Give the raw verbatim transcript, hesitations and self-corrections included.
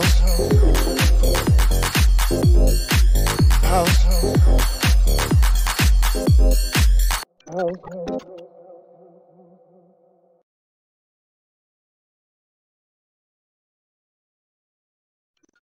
house, house, house, house.